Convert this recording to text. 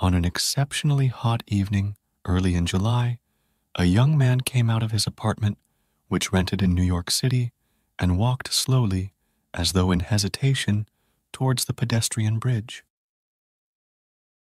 On an exceptionally hot evening, early in July, a young man came out of his apartment, which rented in New York City, and walked slowly, as though in hesitation, towards the pedestrian bridge.